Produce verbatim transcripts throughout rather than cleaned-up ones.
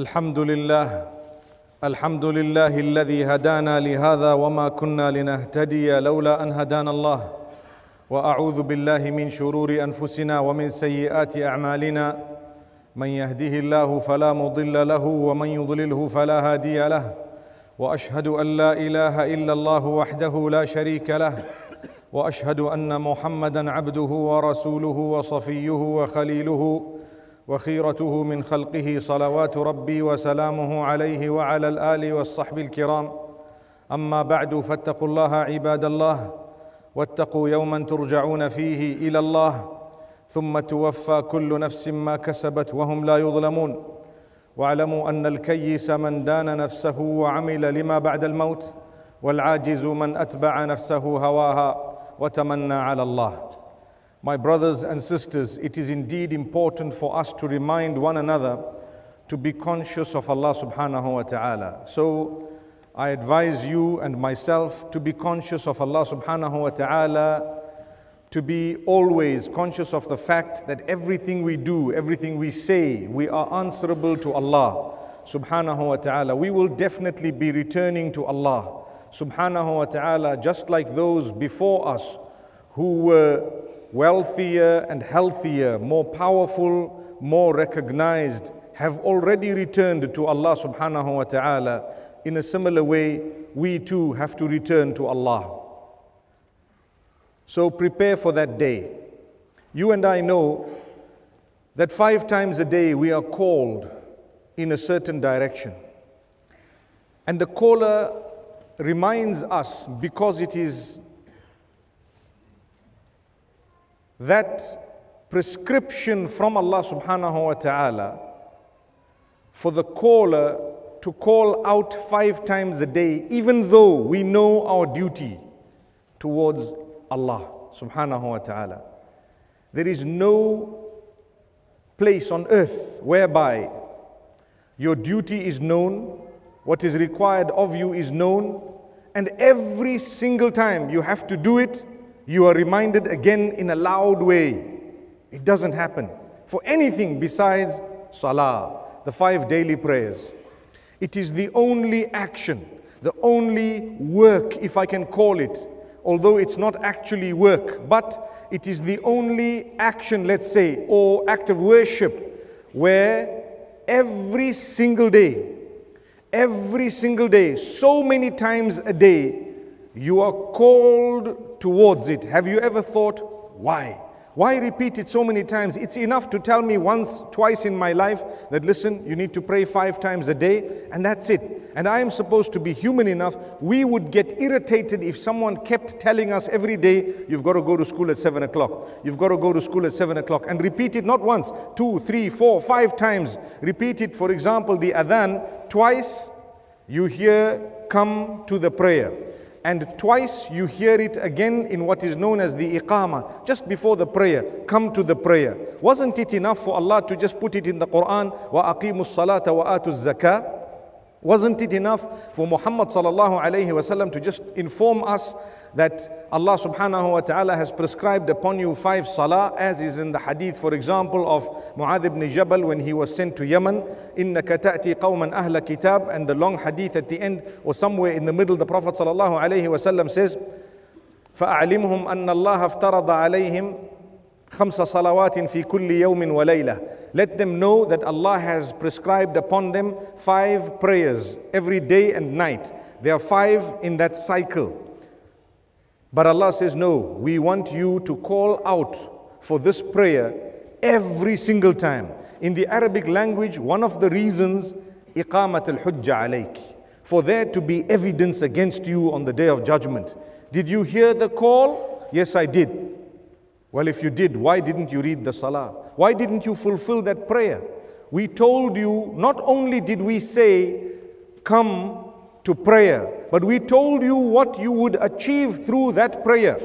الحمد لله الحمد لله الذي هدانا لهذا وما كنا لنهتدي لولا أن هدانا الله وأعوذ بالله من شرور أنفسنا ومن سيئات أعمالنا من يهده الله فلا مضل له ومن يضلله فلا هادي له وأشهد أن لا إله إلا الله وحده لا شريك له وأشهد أن محمدًا عبده ورسوله وصفيه وخليله وخيرته من خلقه صلوات ربي وسلامه عليه وعلى الآل والصحب الكرام أما بعد فاتقوا الله عباد الله واتقوا يوما ترجعون فيه إلى الله ثم توفى كل نفس ما كسبت وهم لا يظلمون واعلموا أن الكيس من دان نفسه وعمل لما بعد الموت والعاجز من أتبع نفسه هواها وتمنى على الله. My brothers and sisters, it is indeed important for us to remind one another to be conscious of Allah subhanahu wa ta'ala. So I advise you and myself to be conscious of Allah subhanahu wa ta'ala, to be always conscious of the fact that everything we do, everything we say, we are answerable to Allah subhanahu wa ta'ala. We will definitely be returning to Allah subhanahu wa ta'ala, just like those before us who were wealthier and healthier, more powerful, more recognized, have already returned to Allah subhanahu wa ta'ala. In a similar way, we too have to return to Allah. So prepare for that day. You and I know that five times a day we are called in a certain direction. And the caller reminds us, because it is that prescription from Allah subhanahu wa ta'ala for the caller to call out five times a day, even though we know our duty towards Allah subhanahu wa ta'ala. There is no place on earth whereby your duty is known, what is required of you is known, and every single time you have to do it, you are reminded again in a loud way. It doesn't happen for anything besides Salah, the five daily prayers. It is the only action, the only work, if I can call it, although it's not actually work, but it is the only action, let's say, or act of worship, where every single day, every single day, so many times a day, you are called towards it. Have you ever thought, why? Why repeat it so many times? It's enough to tell me once, twice in my life that, listen, you need to pray five times a day, and that's it. And I am supposed to be human enough. We would get irritated if someone kept telling us every day, you've got to go to school at seven o'clock. You've got to go to school at seven o'clock. And repeat it not once, two, three, four, five times. Repeat it, for example, the adhan, twice you hear, come to the prayer. And twice you hear it again in what is known as the iqamah, just before the prayer, come to the prayer. Wasn't it enough for Allah to just put it in the Quran, وَأَقِيمُوا الصَّلَاةَ وَآتُوا الزَّكَاةَ? Wasn't it enough for Muhammad sallallahu alayhi wa sallam to just inform us that Allah subhanahu wa ta'ala has prescribed upon you five salah, as is in the hadith, for example, of Mu'adh ibn Jabal when he was sent to Yemen, إِنَّكَ تَأْتِي قَوْمًا أَهْلَ كِتَابٍ, and the long hadith at the end or somewhere in the middle, the Prophet sallallahu alayhi wa sallam says, فَأَعْلِمْهُمْ أَنَّ اللَّهَ افْتَرَضَ عَلَيْهِمْ خَمْسَ صَلَوَاتٍ فِي كُلِّ يَوْمٍ وَلَيْلَةٍ. Let them know that Allah has prescribed upon them five prayers every day and night. There are five in that cycle. But Allah says, no, we want you to call out for this prayer every single time. In the Arabic language, one of the reasons, إِقَامَةَ الْحُجَّ عَلَيْكِ, for there to be evidence against you on the day of judgment. Did you hear the call? Yes, I did. Well, if you did, why didn't you read the salah? Why didn't you fulfill that prayer? We told you, not only did we say, come to prayer, but we told you what you would achieve through that prayer.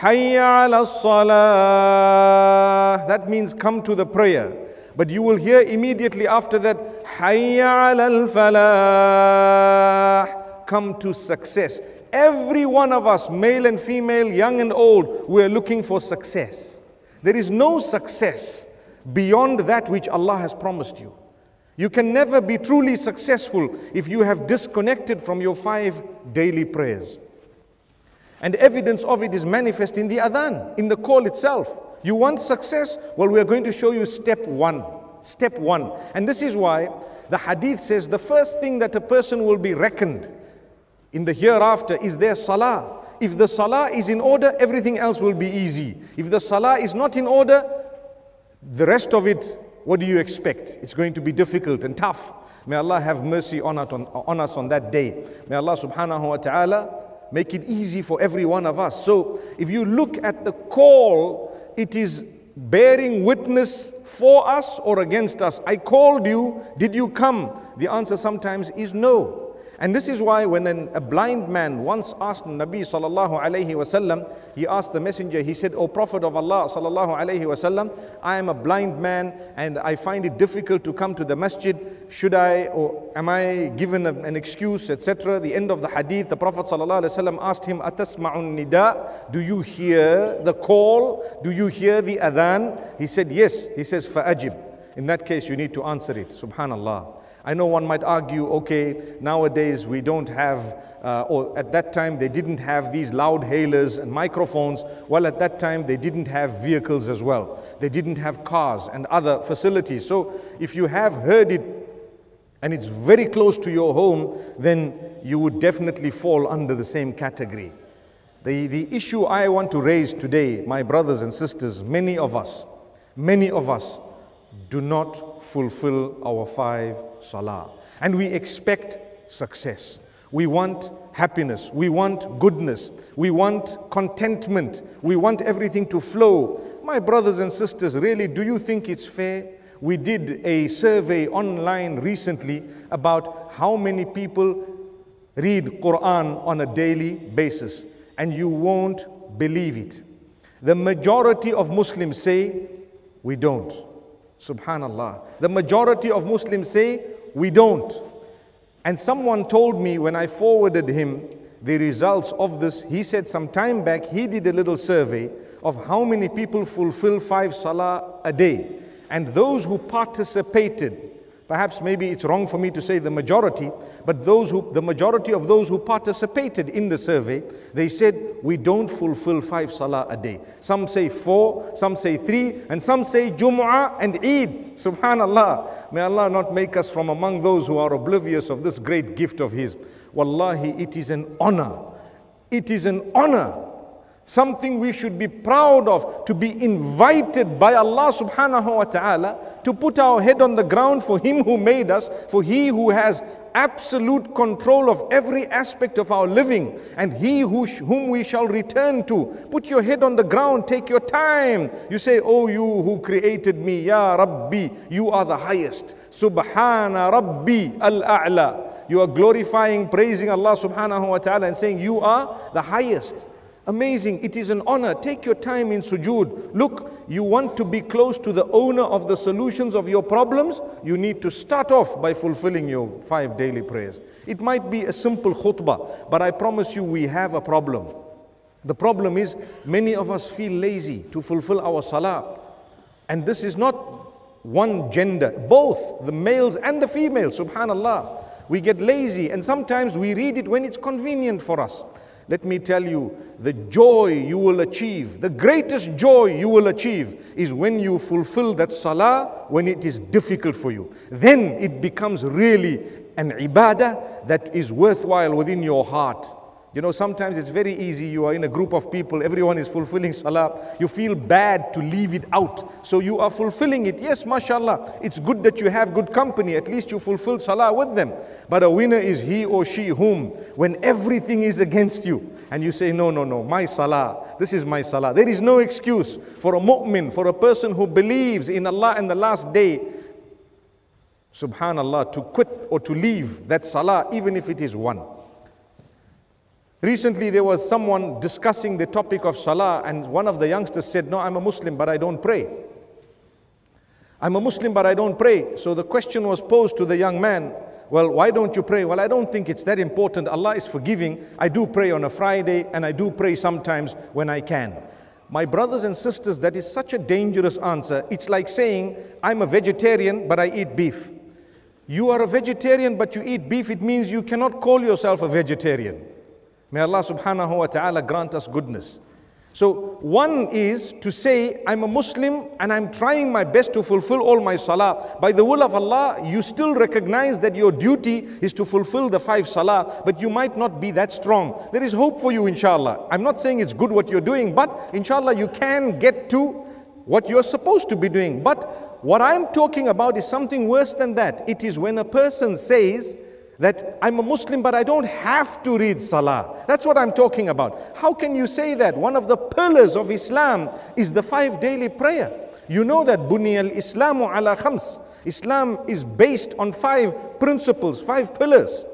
Hayya ala salah. That means come to the prayer. But you will hear immediately after that, Hayya ala falah. Come to success. Every one of us, male and female, young and old, we are looking for success. There is no success beyond that which Allah has promised you. You can never be truly successful if you have disconnected from your five daily prayers. And evidence of it is manifest in the adhan, in the call itself. You want success? Well, we are going to show you step one. Step one. And this is why the hadith says the first thing that a person will be reckoned in the hereafter is their salah. If the salah is in order, everything else will be easy. If the salah is not in order, the rest of it, what do you expect? It's going to be difficult and tough. May Allah have mercy on us on that day. May Allah subhanahu wa ta'ala make it easy for every one of us. So if you look at the call, it is bearing witness for us or against us. I called you, did you come? The answer sometimes is no. And this is why when an, a blind man once asked Nabi sallallahu alayhi wasallam, he asked the messenger, he said, O Prophet of Allah sallallahu alayhi wasallam, I am a blind man and I find it difficult to come to the masjid. Should I, or am I given a, an excuse, et cetera? The end of the hadith, the Prophet sallallahu alayhi wasallam asked him, Atasma'un nida? Do you hear the call? Do you hear the adhan? He said, yes. He says, Fa'ajib. In that case, you need to answer it. Subhanallah. I know one might argue, okay, nowadays we don't have, uh, or at that time they didn't have these loud hailers and microphones. Well, at that time they didn't have vehicles as well. They didn't have cars and other facilities. So if you have heard it and it's very close to your home, then you would definitely fall under the same category. The, the issue I want to raise today, my brothers and sisters, many of us, many of us do not fulfill our five salah. And we expect success. We want happiness. We want goodness. We want contentment. We want everything to flow. My brothers and sisters, really, do you think it's fair? We did a survey online recently about how many people read Quran on a daily basis. And you won't believe it. The majority of Muslims say, we don't. Subhanallah. The majority of Muslims say, we don't. And someone told me when I forwarded him the results of this, he said some time back, he did a little survey of how many people fulfill five salah a day. And those who participated, perhaps maybe it's wrong for me to say the majority, but those who, the majority of those who participated in the survey, they said, we don't fulfill five salah a day. Some say four, some say three, and some say Jumu'ah and Eid. Subhanallah. May Allah not make us from among those who are oblivious of this great gift of His. Wallahi, it is an honor. It is an honor. Something we should be proud of, to be invited by Allah subhanahu wa ta'ala to put our head on the ground for Him who made us, for He who has absolute control of every aspect of our living, and He who whom we shall return to. Put your head on the ground, take your time. You say, oh, you who created me, Ya Rabbi, you are the highest. Subhana Rabbi al-A'la. You are glorifying, praising Allah subhanahu wa ta'ala and saying, you are the highest. Amazing. It is an honor. Take your time in sujood. Look, you want to be close to the owner of the solutions of your problems? You need to start off by fulfilling your five daily prayers. It might be a simple khutbah, but I promise you we have a problem. The problem is many of us feel lazy to fulfill our salah. And this is not one gender, both the males and the females, subhanallah. We get lazy and sometimes we read it when it's convenient for us. Let me tell you, the joy you will achieve, the greatest joy you will achieve is when you fulfill that salah when it is difficult for you. Then it becomes really an ibadah that is worthwhile within your heart. You know, sometimes it's very easy. You are in a group of people, everyone is fulfilling salah. You feel bad to leave it out. So you are fulfilling it. Yes, mashallah, it's good that you have good company. At least you fulfill salah with them. But a winner is he or she whom, when everything is against you, and you say, no, no, no, my salah, this is my salah. There is no excuse for a mu'min, for a person who believes in Allah and the last day, subhanallah, to quit or to leave that salah, even if it is one. Recently, there was someone discussing the topic of salah, and one of the youngsters said, no, I'm a Muslim, but I don't pray. I'm a Muslim, but I don't pray. So the question was posed to the young man, well, why don't you pray? Well, I don't think it's that important. Allah is forgiving. I do pray on a Friday, and I do pray sometimes when I can. My brothers and sisters, that is such a dangerous answer. It's like saying, I'm a vegetarian, but I eat beef. You are a vegetarian, but you eat beef. It means you cannot call yourself a vegetarian. May Allah subhanahu wa ta'ala grant us goodness. So one is to say, I'm a Muslim and I'm trying my best to fulfill all my salah. By the will of Allah, you still recognize that your duty is to fulfill the five salah, but you might not be that strong. There is hope for you, inshallah. I'm not saying it's good what you're doing, but inshallah, you can get to what you're supposed to be doing. But what I'm talking about is something worse than that. It is when a person says that I'm a Muslim, but I don't have to read Salah. That's what I'm talking about. How can you say that? One of the pillars of Islam is the five daily prayer. You know that Buniyal Islamu ala khams. Islam is based on five principles, five pillars.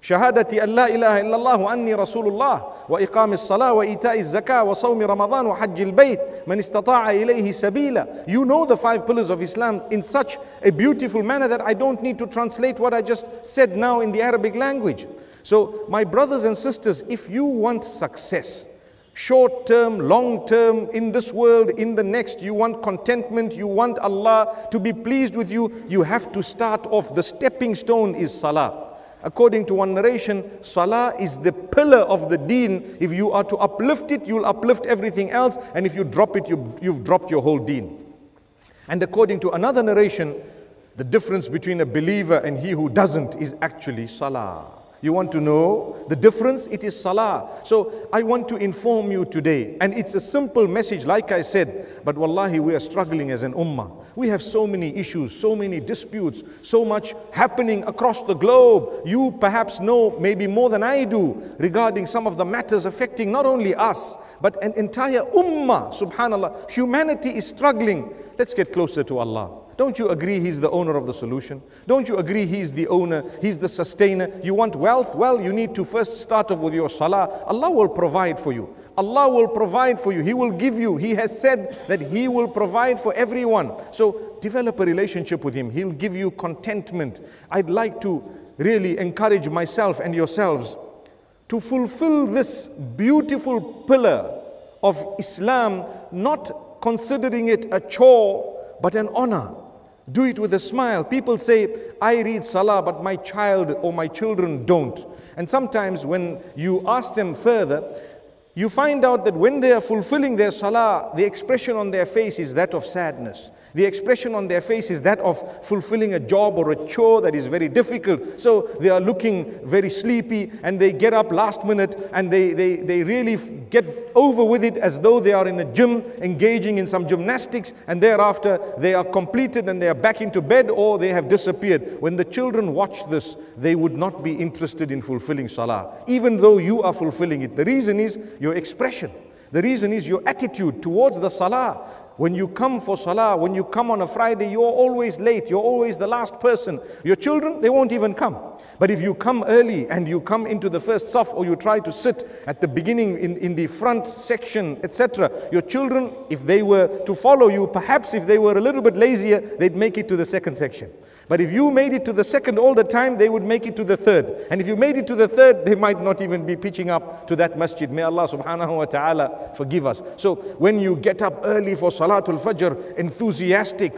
Shahadati Allah ilaha illallah wa anni rasulullah wa iqamis salah wa ita'iz zakah wa sawmi ramadan wa hajjil bayt man istata'a ilayhi sabila. You know the five pillars of Islam in such a beautiful manner that I don't need to translate what I just said now in the Arabic language. So my brothers and sisters, if you want success, short term, long term, in this world, in the next, you want contentment, you want Allah to be pleased with you, you have to start off. The stepping stone is salah. According to one narration, Salah is the pillar of the deen. If you are to uplift it, you'll uplift everything else. And if you drop it, you, you've dropped your whole deen. And according to another narration, the difference between a believer and he who doesn't is actually Salah. You want to know the difference? It is Salah. So I want to inform you today, and it's a simple message like I said, but wallahi we are struggling as an ummah. We have so many issues, so many disputes, so much happening across the globe. You perhaps know maybe more than I do regarding some of the matters affecting not only us, but an entire ummah, subhanallah. Humanity is struggling. Let's get closer to Allah. Don't you agree He's the owner of the solution? Don't you agree He's the owner, He's the sustainer? You want wealth? Well, you need to first start off with your salah. Allah will provide for you. Allah will provide for you. He will give you. He has said that He will provide for everyone. So develop a relationship with Him. He'll give you contentment. I'd like to really encourage myself and yourselves to fulfill this beautiful pillar of Islam, not considering it a chore, but an honor. Do it with a smile. People say, I read Salah, but my child or my children don't. And sometimes when you ask them further, you find out that when they are fulfilling their Salah, the expression on their face is that of sadness. The expression on their face is that of fulfilling a job or a chore that is very difficult. So they are looking very sleepy and they get up last minute and they, they, they really get over with it as though they are in a gym, engaging in some gymnastics, and thereafter they are completed and they are back into bed or they have disappeared. When the children watch this, they would not be interested in fulfilling Salah, even though you are fulfilling it. The reason is your expression. The reason is your attitude towards the Salah. When you come for Salah, when you come on a Friday, you're always late. You're always the last person. Your children, they won't even come. But if you come early and you come into the first saf, or you try to sit at the beginning in, in the front section, et cetera, your children, if they were to follow you, perhaps if they were a little bit lazier, they'd make it to the second section. But if you made it to the second all the time, they would make it to the third. And if you made it to the third, they might not even be pitching up to that masjid. May Allah subhanahu wa ta'ala forgive us. So when you get up early for Salatul Fajr, enthusiastic,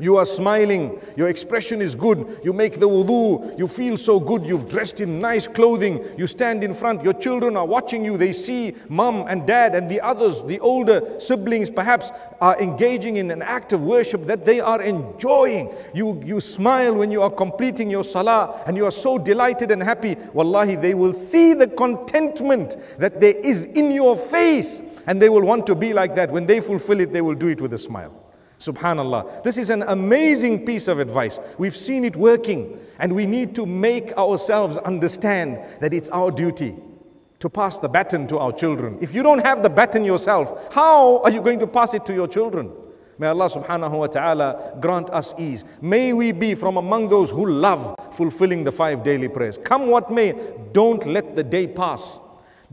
you are smiling, your expression is good, you make the wudu, you feel so good, you've dressed in nice clothing, you stand in front, your children are watching you, they see mum and dad and the others, the older siblings perhaps, are engaging in an act of worship that they are enjoying. You, you smile when you are completing your salah and you are so delighted and happy. Wallahi, they will see the contentment that there is in your face and they will want to be like that. When they fulfill it, they will do it with a smile. Subhanallah. This is an amazing piece of advice. We've seen it working, and we need to make ourselves understand that it's our duty to pass the baton to our children. If you don't have the baton yourself, how are you going to pass it to your children? May Allah subhanahu wa ta'ala grant us ease. May we be from among those who love fulfilling the five daily prayers. Come what may, don't let the day pass.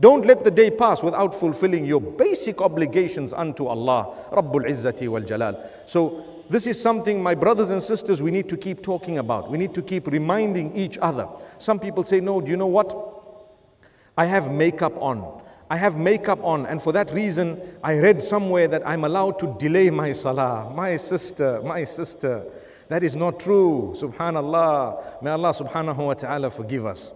Don't let the day pass without fulfilling your basic obligations unto Allah, Rabbul Izzati wal Jalal. So this is something, my brothers and sisters, we need to keep talking about. We need to keep reminding each other. Some people say, no, do you know what? I have makeup on. I have makeup on, and for that reason, I read somewhere that I'm allowed to delay my salah. My sister, my sister, that is not true. Subhanallah. May Allah subhanahu wa ta'ala forgive us.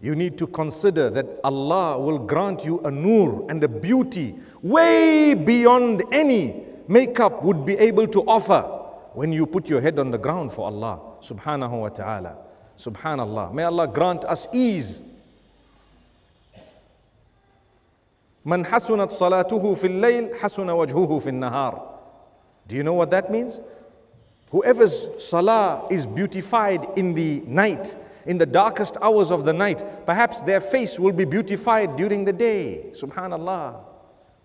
You need to consider that Allah will grant you a nur and a beauty way beyond any makeup would be able to offer when you put your head on the ground for Allah subhanahu wa ta'ala. Subhanallah. May Allah grant us ease. Man hasunat salatuhu fil layl, hasuna wajhuhu fil nahar. Do you know what that means? Whoever's salah is beautified in the night, in the darkest hours of the night, perhaps their face will be beautified during the day. Subhanallah.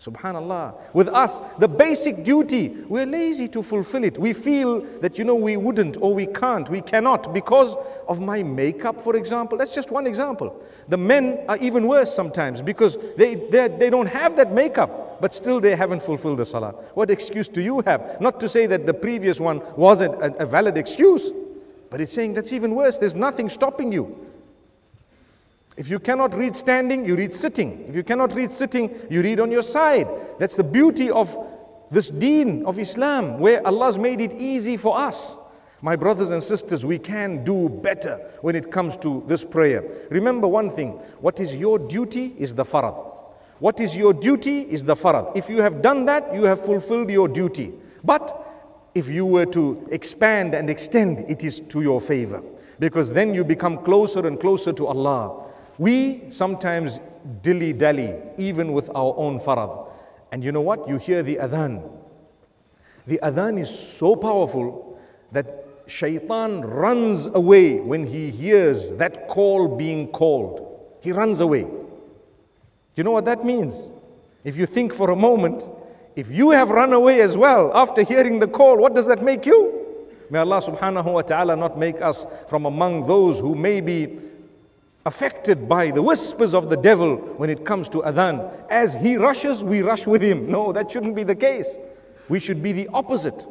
Subhanallah. With us, the basic duty, we're lazy to fulfill it. We feel that, you know, we wouldn't or we can't, we cannot because of my makeup, for example. That's just one example. The men are even worse sometimes because they, they, they don't have that makeup, but still they haven't fulfilled the salah. What excuse do you have? Not to say that the previous one wasn't a, a valid excuse, but it's saying that's even worse. There's nothing stopping you. If you cannot read standing, you read sitting. If you cannot read sitting, you read on your side. That's the beauty of this deen of Islam, where Allah's made it easy for us. My brothers and sisters, we can do better when it comes to this prayer. Remember one thing, what is your duty is the farad. What is your duty is the farad. If you have done that, you have fulfilled your duty. But if you were to expand and extend, it is to your favor. Because then you become closer and closer to Allah. We sometimes dilly-dally, even with our own farad. And you know what? You hear the adhan. The adhan is so powerful that shaitan runs away when he hears that call being called. He runs away. You know what that means? If you think for a moment, if you have run away as well after hearing the call, what does that make you? May Allah subhanahu wa ta'ala not make us from among those who may be affected by the whispers of the devil when it comes to adhan. As he rushes, we rush with him. No, that shouldn't be the case. We should be the opposite.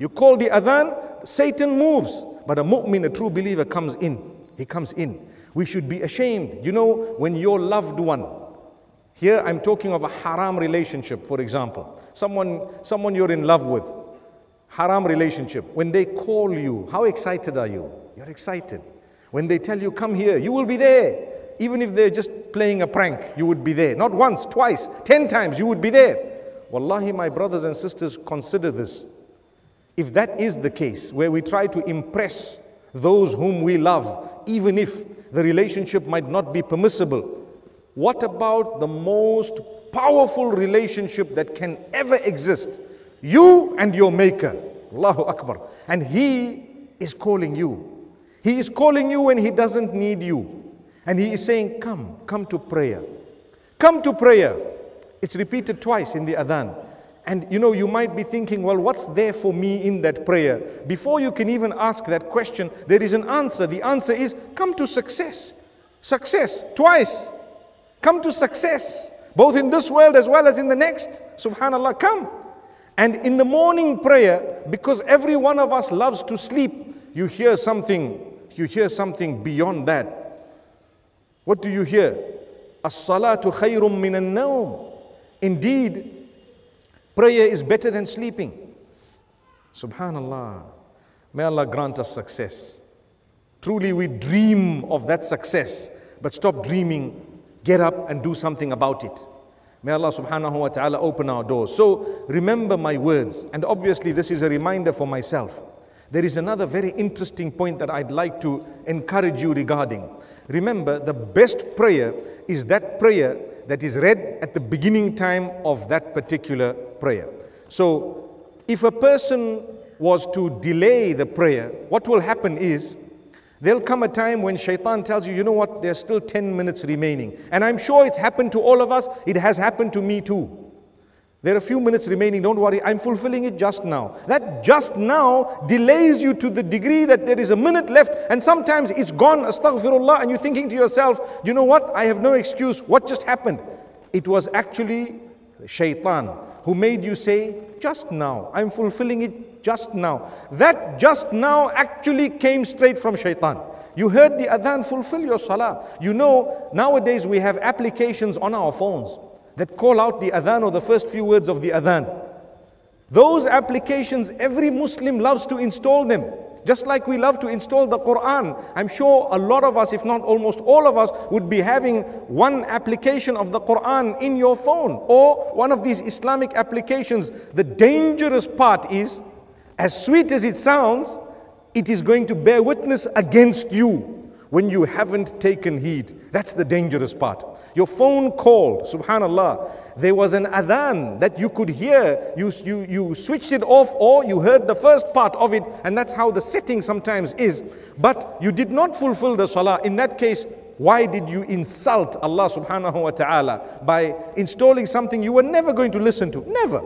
You call the adhan, Satan moves. But a mu'min, a true believer, comes in. He comes in. We should be ashamed. You know, when your loved one, here I'm talking of a haram relationship, for example. Someone, someone you're in love with, haram relationship. When they call you, how excited are you? You're excited. When they tell you, come here, you will be there. Even if they're just playing a prank, you would be there. Not once, twice, ten times, you would be there. Wallahi, my brothers and sisters, consider this. If that is the case, where we try to impress those whom we love, even if the relationship might not be permissible, what about the most powerful relationship that can ever exist? You and your Maker, Allahu Akbar. And He is calling you. He is calling you when He doesn't need you. And He is saying, come, come to prayer. Come to prayer. It's repeated twice in the adhan. And you know, you might be thinking, well, what's there for me in that prayer? Before you can even ask that question, there is an answer. The answer is, come to success. Success, twice. Come to success, both in this world as well as in the next. Subhanallah, come. And in the morning prayer, because every one of us loves to sleep, you hear something. You hear something beyond that. What do you hear? As-salatu khayrun minan nawm. Indeed, prayer is better than sleeping. Subhanallah. May Allah grant us success. Truly we dream of that success, but stop dreaming. Get up and do something about it. May Allah subhanahu wa ta'ala open our doors. So remember my words. And obviously this is a reminder for myself. There is another very interesting point that I'd like to encourage you regarding. Remember, the best prayer is that prayer that is read at the beginning time of that particular prayer. So, if a person was to delay the prayer, what will happen is, there'll come a time when shaitan tells you, you know what, there's still ten minutes remaining. And I'm sure it's happened to all of us, it has happened to me too. There are a few minutes remaining, don't worry, I'm fulfilling it just now. That just now delays you to the degree that there is a minute left and sometimes it's gone, astaghfirullah, and you're thinking to yourself, you know what, I have no excuse, what just happened? It was actually shaitan who made you say, just now, I'm fulfilling it just now. That just now actually came straight from shaitan. You heard the adhan, fulfill your salah. You know, nowadays we have applications on our phones. that call out the adhan or the first few words of the adhan. Those applications, every Muslim loves to install them. Just like we love to install the Quran. I'm sure a lot of us, if not almost all of us, would be having one application of the Quran in your phone or one of these Islamic applications. The dangerous part is, as sweet as it sounds, it is going to bear witness against you when you haven't taken heed. That's the dangerous part. Your phone called, subhanallah, there was an adhan that you could hear. You, you, you switched it off or you heard the first part of it, and that's how the setting sometimes is. But you did not fulfill the salah. In that case, why did you insult Allah subhanahu wa ta'ala by installing something you were never going to listen to? Never.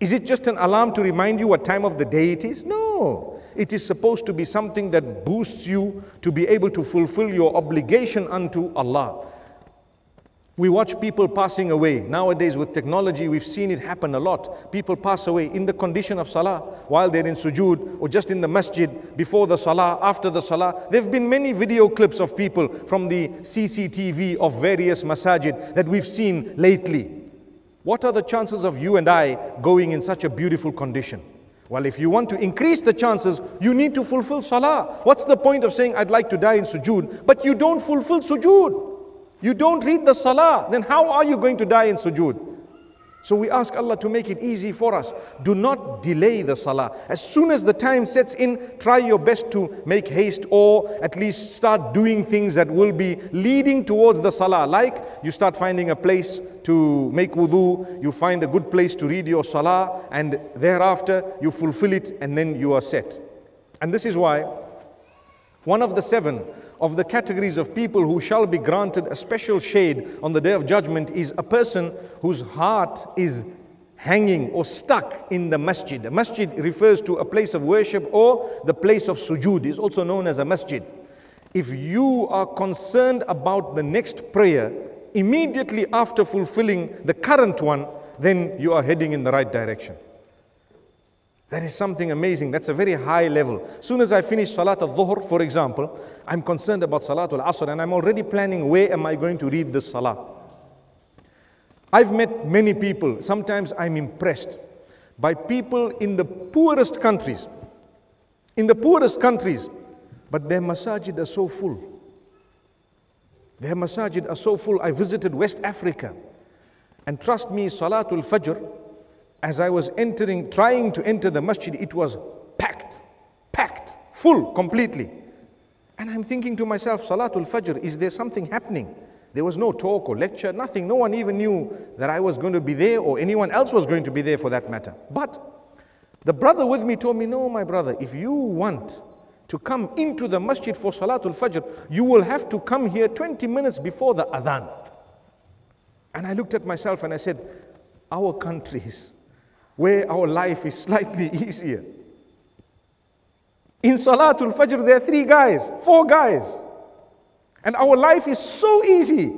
Is it just an alarm to remind you what time of the day it is? No. It is supposed to be something that boosts you to be able to fulfill your obligation unto Allah. We watch people passing away. Nowadays with technology, we've seen it happen a lot. People pass away in the condition of salah, while they're in sujood or just in the masjid, before the salah, after the salah. There have been many video clips of people from the C C T V of various masajid that we've seen lately. What are the chances of you and I going in such a beautiful condition? Well, if you want to increase the chances, you need to fulfill salah. What's the point of saying, I'd like to die in sujood, but you don't fulfill sujood? You don't read the salah, then how are you going to die in sujood? So we ask Allah to make it easy for us. Do not delay the salah. As soon as the time sets in, try your best to make haste or at least start doing things that will be leading towards the salah. Like you start finding a place to make wudu, you find a good place to read your salah, and thereafter you fulfill it and then you are set. And this is why one of the seven of the categories of people who shall be granted a special shade on the Day of Judgment is a person whose heart is hanging or stuck in the masjid. A masjid refers to a place of worship, or the place of sujood is also known as a masjid. If you are concerned about the next prayer immediately after fulfilling the current one, then you are heading in the right direction. That is something amazing. That's a very high level. As soon as I finish Salat al-Dhuhr, for example, I'm concerned about Salat al-Asr and I'm already planning, where am I going to read this Salah? I've met many people. Sometimes I'm impressed by people in the poorest countries. In the poorest countries, but their masajid are so full. Their masajid are so full. I visited West Africa, and trust me, Salatul Fajr, as I was entering, trying to enter the masjid, it was packed, packed, full, completely. And I'm thinking to myself, Salatul Fajr, is there something happening? There was no talk or lecture, nothing. No one even knew that I was going to be there, or anyone else was going to be there for that matter. But the brother with me told me, no, my brother, if you want to come into the masjid for Salatul Fajr, you will have to come here twenty minutes before the adhan. And I looked at myself and I said, our countries, where our life is slightly easier. In Salatul Fajr, there are three guys, four guys. And our life is so easy.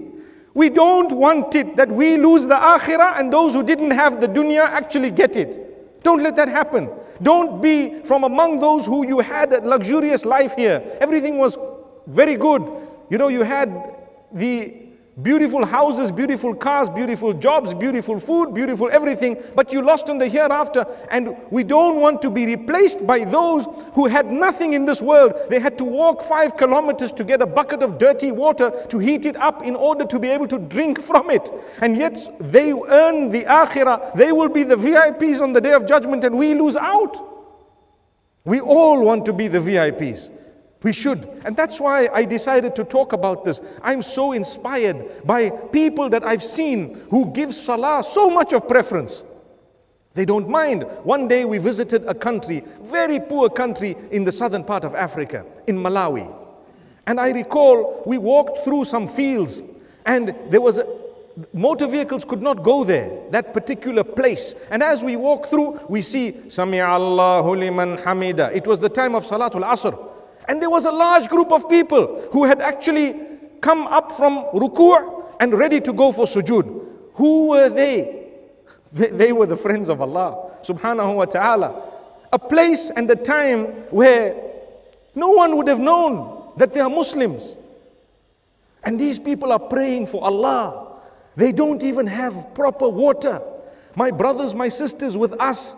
We don't want it that we lose the akhirah and those who didn't have the dunya actually get it. Don't let that happen. Don't be from among those who you had a luxurious life here. Everything was very good. You know, you had the beautiful houses, beautiful cars, beautiful jobs, beautiful food, beautiful everything, but you lost in the hereafter. And we don't want to be replaced by those who had nothing in this world. They had to walk five kilometers to get a bucket of dirty water to heat it up in order to be able to drink from it. And yet they earn the akhirah. They will be the V I Ps on the Day of Judgment, and we lose out. We all want to be the V I Ps. We should. And that's why I decided to talk about this. I'm so inspired by people that I've seen who give salah so much of preference. They don't mind. One day we visited a country, very poor country in the southern part of Africa, in Malawi. And I recall we walked through some fields, and there was a motor vehicles could not go there, that particular place. And as we walk through, we see, Sami'a Allahu liman hamida. It was the time of Salatul Asr. And there was a large group of people who had actually come up from ruku' and ready to go for sujood. Who were they? They, they were the friends of Allah subhanahu wa ta'ala. A place and a time where no one would have known that they are Muslims. And these people are praying for Allah. They don't even have proper water. My brothers, my sisters, with us,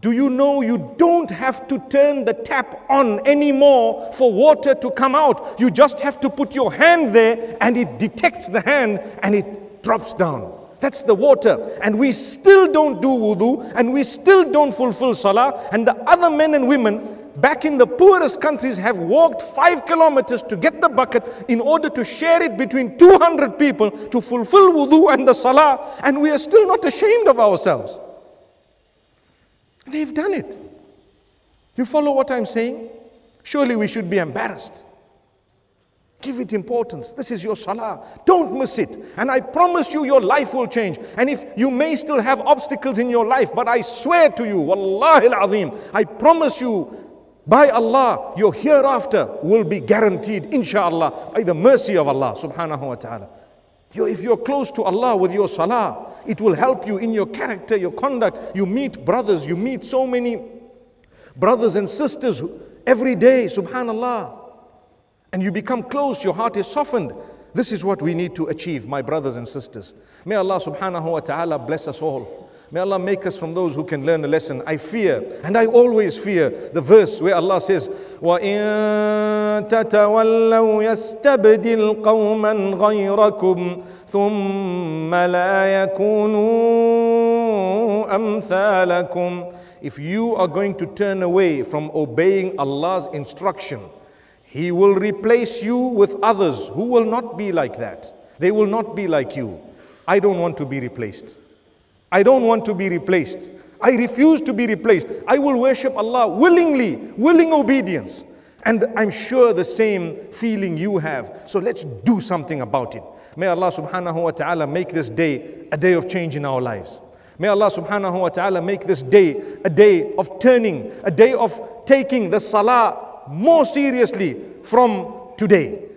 do you know you don't have to turn the tap on anymore for water to come out? You just have to put your hand there and it detects the hand and it drops down. That's the water. And we still don't do wudu and we still don't fulfill salah. And the other men and women back in the poorest countries have walked five kilometers to get the bucket in order to share it between two hundred people to fulfill wudu and the salah. And we are still not ashamed of ourselves. They've done it. You follow what I'm saying? Surely we should be embarrassed. Give it importance. This is your salah. Don't miss it. And I promise you, your life will change. And if you may still have obstacles in your life, but I swear to you, Wallahi al-Azim, I promise you, by Allah, your hereafter will be guaranteed, inshallah, by the mercy of Allah subhanahu wa ta'ala. You, if you're close to Allah with your salah, it will help you in your character, your conduct. You meet brothers, you meet so many brothers and sisters every day, subhanallah. And you become close, your heart is softened. This is what we need to achieve, my brothers and sisters. May Allah subhanahu wa ta'ala bless us all. May Allah make us from those who can learn a lesson. I fear, and I always fear, the verse where Allah says, وَإِن تَتَوَلَّوْا يَسْتَبْدِلْ قَوْمًا غَيْرَكُمْ ثُمَّ لَا يَكُونُوا أَمْثَالَكُمْ. If you are going to turn away from obeying Allah's instruction, He will replace you with others who will not be like that. They will not be like you. I don't want to be replaced. I don't want to be replaced. I refuse to be replaced. I will worship Allah willingly, willing obedience. And I'm sure the same feeling you have. So let's do something about it. May Allah subhanahu wa ta'ala make this day a day of change in our lives. May Allah subhanahu wa ta'ala make this day a day of turning, a day of taking the salah more seriously from today.